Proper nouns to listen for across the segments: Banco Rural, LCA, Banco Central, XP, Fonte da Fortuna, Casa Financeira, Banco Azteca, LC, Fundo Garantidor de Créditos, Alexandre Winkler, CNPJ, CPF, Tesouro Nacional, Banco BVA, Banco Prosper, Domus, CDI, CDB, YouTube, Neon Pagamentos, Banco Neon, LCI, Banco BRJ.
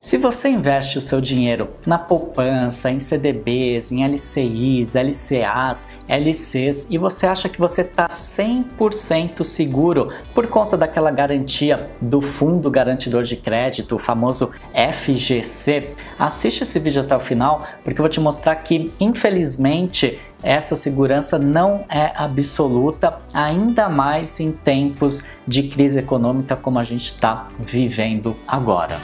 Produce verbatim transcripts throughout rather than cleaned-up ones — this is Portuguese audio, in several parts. Se você investe o seu dinheiro na poupança, em C D Bs, em L C Is, L C As, L Cs e você acha que você está cem por cento seguro por conta daquela garantia do Fundo Garantidor de Crédito, o famoso F G C, assiste esse vídeo até o final porque eu vou te mostrar que, infelizmente, essa segurança não é absoluta, ainda mais em tempos de crise econômica como a gente está vivendo agora.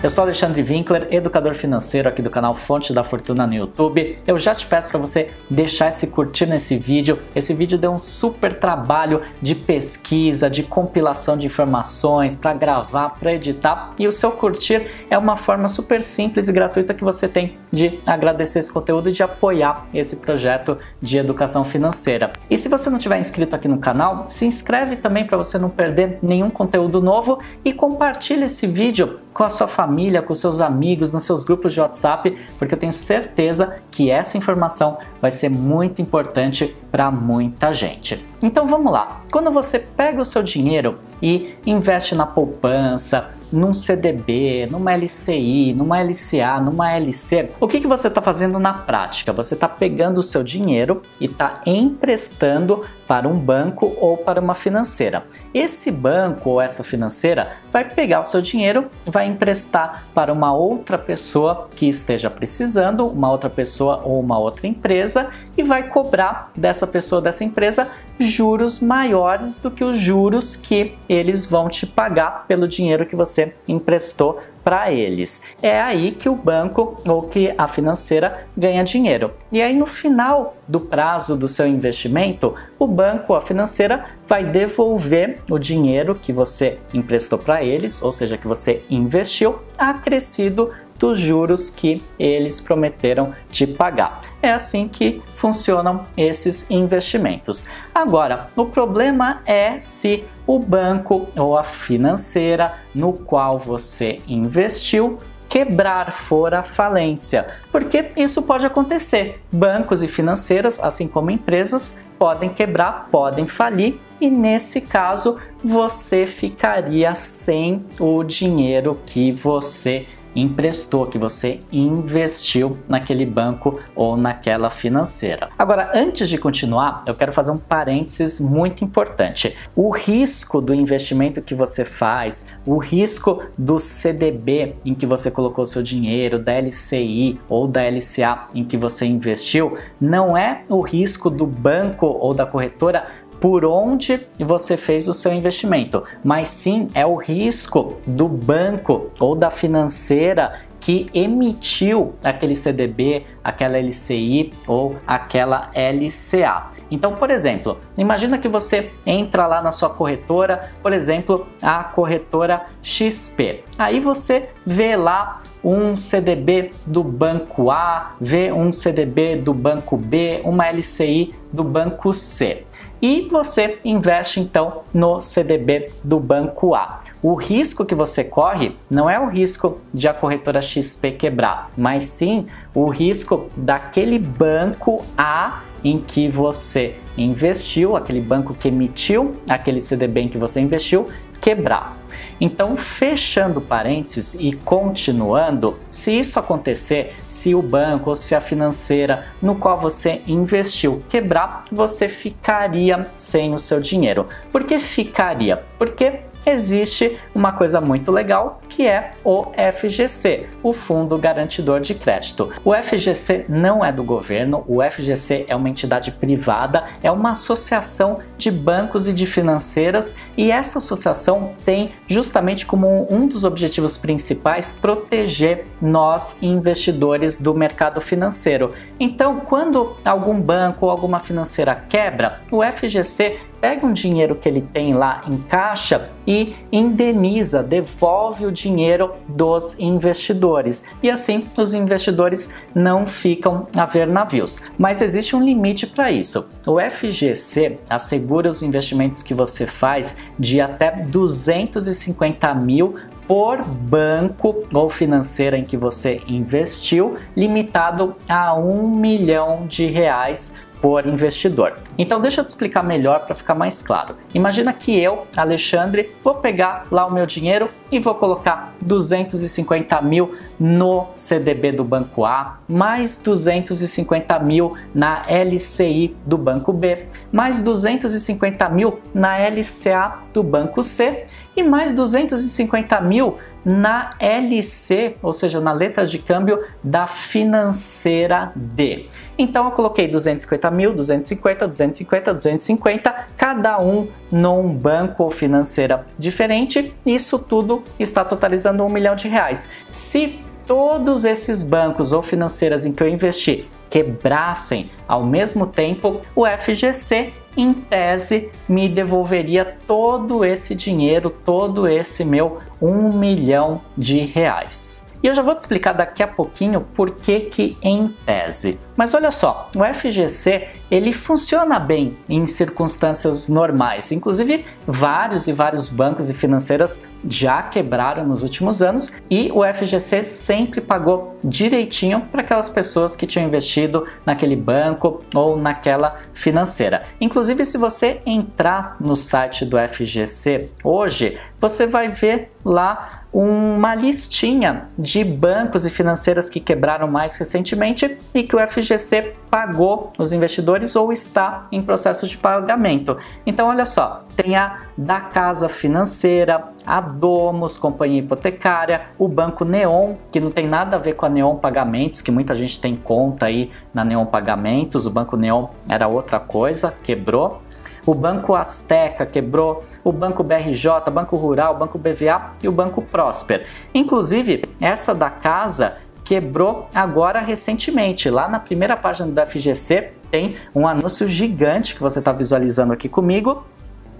Eu sou Alexandre Winkler, educador financeiro aqui do canal Fonte da Fortuna no YouTube. Eu já te peço para você deixar esse curtir nesse vídeo. Esse vídeo deu um super trabalho de pesquisa, de compilação de informações, para gravar, para editar. E o seu curtir é uma forma super simples e gratuita que você tem de agradecer esse conteúdo e de apoiar esse projeto de educação financeira. E se você não tiver inscrito aqui no canal, se inscreve também para você não perder nenhum conteúdo novo e compartilha esse vídeo com a sua família, com seus amigos, nos seus grupos de WhatsApp, porque eu tenho certeza que essa informação vai ser muito importante para muita gente. Então vamos lá, quando você pega o seu dinheiro e investe na poupança, num C D B, numa L C I, numa L C A, numa L C, o que que você está fazendo na prática? Você está pegando o seu dinheiro e está emprestando para um banco ou para uma financeira. Esse banco ou essa financeira vai pegar o seu dinheiro, vai emprestar para uma outra pessoa que esteja precisando, uma outra pessoa ou uma outra empresa, e vai cobrar dessa pessoa, dessa empresa, juros maiores do que os juros que eles vão te pagar pelo dinheiro que você emprestou para eles. É aí que o banco ou que a financeira ganha dinheiro. E aí no final do prazo do seu investimento, o banco ou a financeira vai devolver o dinheiro que você emprestou para eles, ou seja, que você investiu, acrescido dos juros que eles prometeram te pagar. É assim que funcionam esses investimentos. Agora, o problema é se o banco ou a financeira no qual você investiu quebrar, for a falência, porque isso pode acontecer. Bancos e financeiras, assim como empresas, podem quebrar, podem falir, e nesse caso você ficaria sem o dinheiro que você emprestou, que você investiu naquele banco ou naquela financeira. Agora, antes de continuar, eu quero fazer um parênteses muito importante. O risco do investimento que você faz, o risco do C D B em que você colocou seu dinheiro, da L C I ou da L C A em que você investiu, não é o risco do banco ou da corretora por onde você fez o seu investimento, mas sim é o risco do banco ou da financeira que emitiu aquele C D B, aquela L C I ou aquela L C A. Então, por exemplo, imagina que você entra lá na sua corretora, por exemplo, a corretora X P. Aí você vê lá um C D B do banco A, vê um C D B do banco B, uma L C I do banco C. E você investe então no C D B do banco A. O risco que você corre não é o risco de a corretora X P quebrar, mas sim o risco daquele banco A em que você investiu, aquele banco que emitiu aquele C D B em que você investiu, quebrar. Então, fechando parênteses e continuando, se isso acontecer, se o banco ou se a financeira no qual você investiu quebrar, você ficaria sem o seu dinheiro. Por que ficaria? Porque existe uma coisa muito legal que é o F G C, o Fundo Garantidor de Crédito. O F G C não é do governo, o F G C é uma entidade privada, é uma associação de bancos e de financeiras, e essa associação tem justamente como um dos objetivos principais proteger nós investidores do mercado financeiro. Então, quando algum banco ou alguma financeira quebra, o F G C pega um dinheiro que ele tem lá em caixa e indeniza, devolve o dinheiro dos investidores. E assim os investidores não ficam a ver navios. Mas existe um limite para isso. O F G C assegura os investimentos que você faz de até duzentos e cinquenta mil por banco ou financeira em que você investiu, limitado a um milhão de reais por investidor. Então deixa eu te explicar melhor para ficar mais claro. Imagina que eu, Alexandre, vou pegar lá o meu dinheiro e vou colocar duzentos e cinquenta mil no C D B do Banco A, mais duzentos e cinquenta mil na L C I do Banco B, mais duzentos e cinquenta mil na L C A do Banco C e mais duzentos e cinquenta mil na L C, ou seja, na letra de câmbio da financeira D. Então eu coloquei duzentos e cinquenta mil, duzentos e cinquenta, duzentos e cinquenta, duzentos e cinquenta, cada um num banco ou financeira diferente. Isso tudo está totalizando um milhão de reais. Se todos esses bancos ou financeiras em que eu investi quebrassem ao mesmo tempo, o F G C, em tese, me devolveria todo esse dinheiro, todo esse meu um milhão de reais. E eu já vou te explicar daqui a pouquinho por que que em tese. Mas olha só, o F G C ele funciona bem em circunstâncias normais. Inclusive, vários e vários bancos e financeiras já quebraram nos últimos anos e o F G C sempre pagou direitinho para aquelas pessoas que tinham investido naquele banco ou naquela financeira. Inclusive, se você entrar no site do F G C hoje, você vai ver lá uma listinha de bancos e financeiras que quebraram mais recentemente e que o F G C pagou os investidores ou está em processo de pagamento. Então, olha só, tem a da Casa Financeira, a Domus, Companhia Hipotecária, o Banco Neon, que não tem nada a ver com a Neon Pagamentos, que muita gente tem conta aí na Neon Pagamentos, o Banco Neon era outra coisa, quebrou. O Banco Azteca quebrou, o Banco B R J, Banco Rural, Banco B V A e o Banco Prosper. Inclusive, essa da casa quebrou agora recentemente. Lá na primeira página do F G C tem um anúncio gigante que você está visualizando aqui comigo,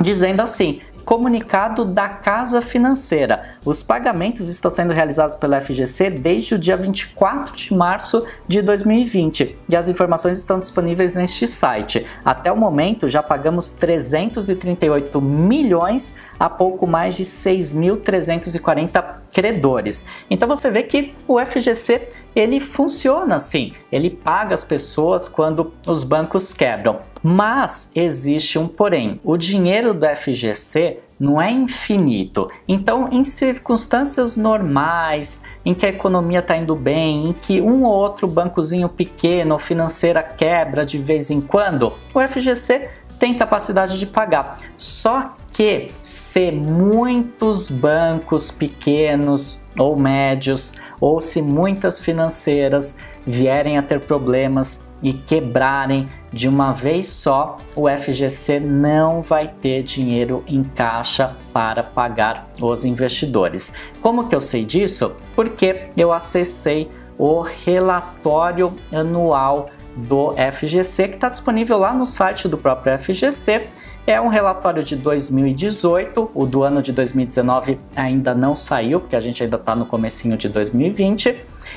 dizendo assim: comunicado da Casa Financeira. Os pagamentos estão sendo realizados pela F G C desde o dia vinte e quatro de março de dois mil e vinte e as informações estão disponíveis neste site. Até o momento já pagamos trezentos e trinta e oito milhões a pouco mais de seis mil trezentos e quarenta credores. Então você vê que o F G C ele funciona assim, ele paga as pessoas quando os bancos quebram. Mas existe um porém, o dinheiro do F G C não é infinito. Então, em circunstâncias normais, em que a economia está indo bem, em que um ou outro bancozinho pequeno ou financeira quebra de vez em quando, o F G C tem capacidade de pagar. Só que se muitos bancos pequenos ou médios, ou se muitas financeiras vierem a ter problemas e quebrarem de uma vez só, o F G C não vai ter dinheiro em caixa para pagar os investidores. Como que eu sei disso? Porque eu acessei o relatório anual do F G C, que está disponível lá no site do próprio F G C. É um relatório de dois mil e dezoito, o do ano de dois mil e dezenove ainda não saiu, porque a gente ainda está no comecinho de dois mil e vinte.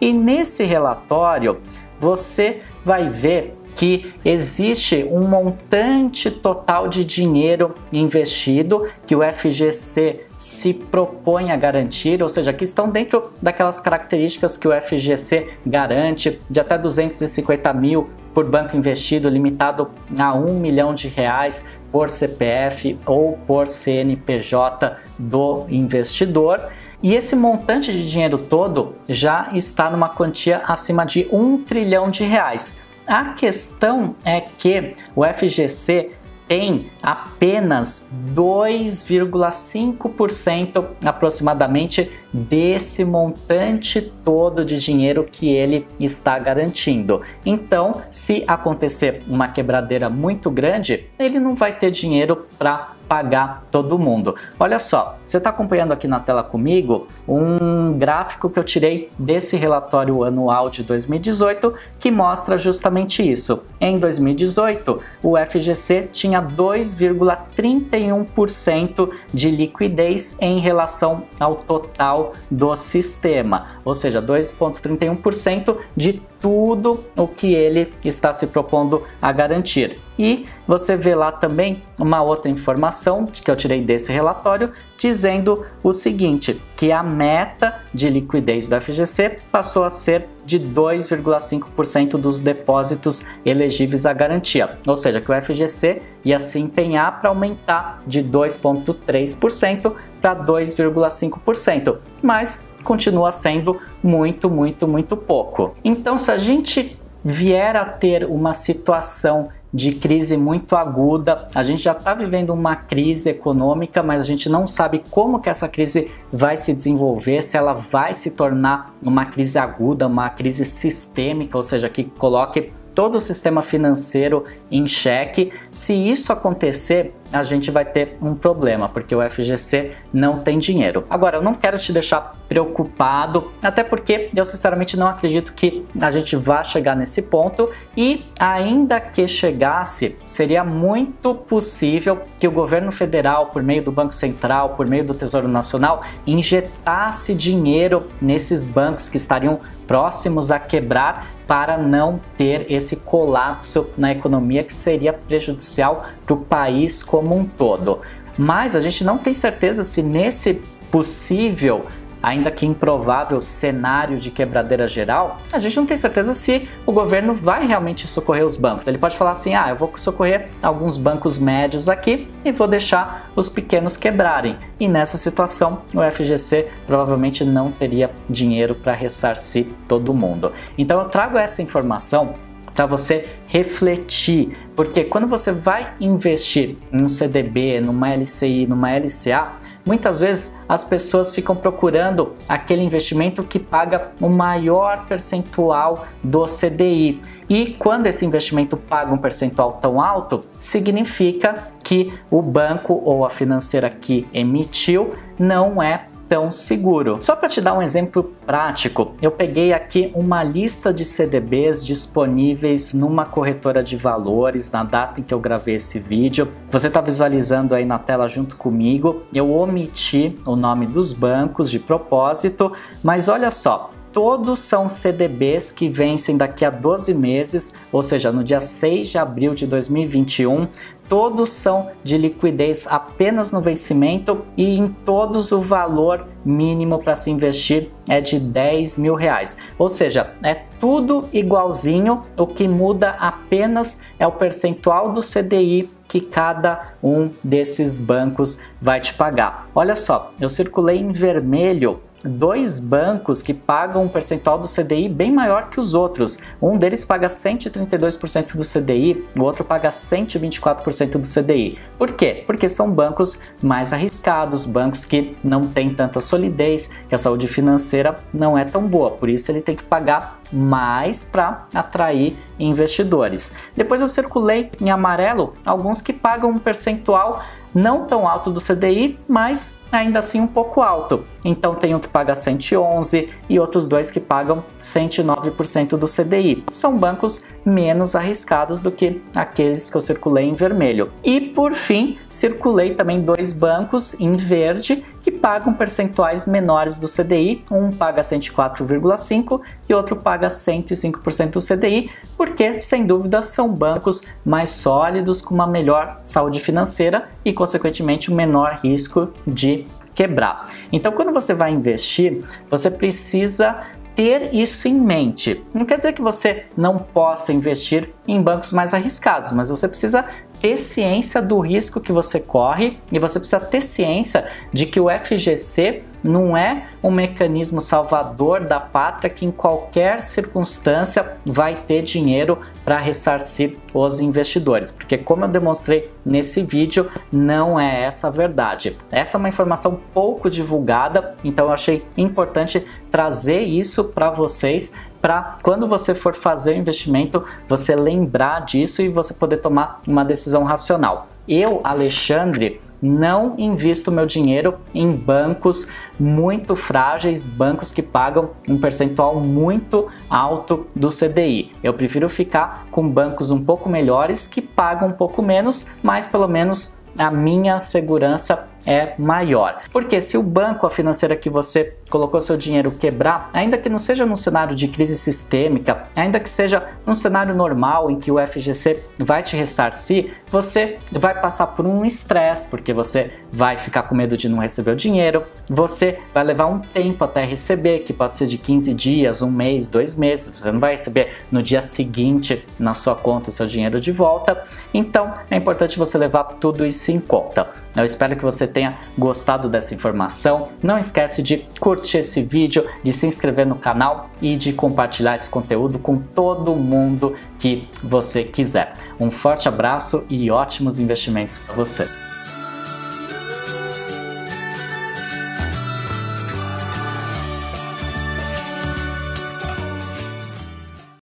E nesse relatório você vai ver que existe um montante total de dinheiro investido que o F G C se propõe a garantir, ou seja, que estão dentro daquelas características que o F G C garante, de até duzentos e cinquenta mil por banco investido, limitado a um milhão de reais por C P F ou por C N P J do investidor. E esse montante de dinheiro todo já está numa quantia acima de um trilhão de reais. A questão é que o F G C tem apenas dois vírgula cinco por cento aproximadamente desse montante todo de dinheiro que ele está garantindo. Então, se acontecer uma quebradeira muito grande, ele não vai ter dinheiro para pagar todo mundo. Olha só, você está acompanhando aqui na tela comigo um gráfico que eu tirei desse relatório anual de dois mil e dezoito que mostra justamente isso. Em dois mil e dezoito, o F G C tinha dois vírgula trinta e um por cento de liquidez em relação ao total do sistema, ou seja, dois vírgula trinta e um por cento de tudo o que ele está se propondo a garantir. E você vê lá também uma outra informação que eu tirei desse relatório dizendo o seguinte, que a meta de liquidez do F G C passou a ser de dois vírgula cinco por cento dos depósitos elegíveis à garantia, ou seja, que o F G C ia se empenhar para aumentar de dois vírgula três por cento para dois vírgula cinco por cento, mas continua sendo muito, muito, muito pouco. Então, se a gente vier a ter uma situação de crise muito aguda, a gente já está vivendo uma crise econômica, mas a gente não sabe como que essa crise vai se desenvolver, se ela vai se tornar uma crise aguda, uma crise sistêmica, ou seja, que coloque todo o sistema financeiro em xeque. Se isso acontecer, a gente vai ter um problema, porque o F G C não tem dinheiro. Agora, eu não quero te deixar preocupado, até porque eu sinceramente não acredito que a gente vá chegar nesse ponto, e ainda que chegasse, seria muito possível que o governo federal, por meio do Banco Central, por meio do Tesouro Nacional, injetasse dinheiro nesses bancos que estariam próximos a quebrar para não ter esse colapso na economia que seria prejudicial para o país como um todo. Mas a gente não tem certeza se nesse possível, ainda que improvável, cenário de quebradeira geral, a gente não tem certeza se o governo vai realmente socorrer os bancos. Ele pode falar assim, ah, eu vou socorrer alguns bancos médios aqui e vou deixar os pequenos quebrarem. E nessa situação, o F G C provavelmente não teria dinheiro para ressarcir todo mundo. Então eu trago essa informação para você refletir, porque quando você vai investir em um C D B, numa L C I, numa L C A, muitas vezes as pessoas ficam procurando aquele investimento que paga o maior percentual do C D I. E quando esse investimento paga um percentual tão alto, significa que o banco ou a financeira que emitiu não é tão seguro. Só para te dar um exemplo prático, eu peguei aqui uma lista de C D Bs disponíveis numa corretora de valores na data em que eu gravei esse vídeo. Você está visualizando aí na tela junto comigo. Eu omiti o nome dos bancos de propósito, mas olha só, todos são C D Bs que vencem daqui a doze meses, ou seja, no dia seis de abril de dois mil e vinte e um. Todos são de liquidez apenas no vencimento e em todos o valor mínimo para se investir é de dez mil reais. Ou seja, é tudo igualzinho, o que muda apenas é o percentual do C D I que cada um desses bancos vai te pagar. Olha só, eu circulei em vermelho dois bancos que pagam um percentual do C D I bem maior que os outros. Um deles paga cento e trinta e dois por cento do C D I, o outro paga cento e vinte e quatro por cento do C D I. Por quê? Porque são bancos mais arriscados, bancos que não têm tanta solidez, que a saúde financeira não é tão boa, por isso ele tem que pagar mais para atrair investidores. Depois eu circulei em amarelo alguns que pagam um percentual não tão alto do C D I, mas ainda assim um pouco alto. Então tem um que paga cento e onze por cento e outros dois que pagam cento e nove por cento do C D I. São bancos menos arriscados do que aqueles que eu circulei em vermelho. E por fim, circulei também dois bancos em verde que pagam percentuais menores do C D I, um paga cento e quatro vírgula cinco por cento e outro paga cento e cinco por cento do C D I, porque, sem dúvida, são bancos mais sólidos, com uma melhor saúde financeira e, consequentemente, um menor risco de quebrar. Então, quando você vai investir, você precisa ter isso em mente. Não quer dizer que você não possa investir em bancos mais arriscados, mas você precisa ter ciência do risco que você corre e você precisa ter ciência de que o F G C não é um mecanismo salvador da pátria que em qualquer circunstância vai ter dinheiro para ressarcir os investidores, porque como eu demonstrei nesse vídeo, não é essa a verdade. Essa é uma informação pouco divulgada, então eu achei importante trazer isso para vocês, para quando você for fazer o investimento, você lembrar disso e você poder tomar uma decisão racional. Eu, Alexandre, não invisto meu dinheiro em bancos muito frágeis, bancos que pagam um percentual muito alto do C D I. Eu prefiro ficar com bancos um pouco melhores, que pagam um pouco menos, mas pelo menos a minha segurança é maior. Porque se o banco, a financeira que você colocou seu dinheiro quebrar, ainda que não seja num cenário de crise sistêmica, ainda que seja num cenário normal em que o F G C vai te ressarcir, você vai passar por um estresse, porque você vai ficar com medo de não receber o dinheiro, você vai levar um tempo até receber, que pode ser de quinze dias, um mês, dois meses, você não vai receber no dia seguinte na sua conta o seu dinheiro de volta, então é importante você levar tudo isso em conta. Eu espero que você tenha gostado dessa informação, não esquece de curtir esse vídeo, de se inscrever no canal e de compartilhar esse conteúdo com todo mundo que você quiser. Um forte abraço e ótimos investimentos para você!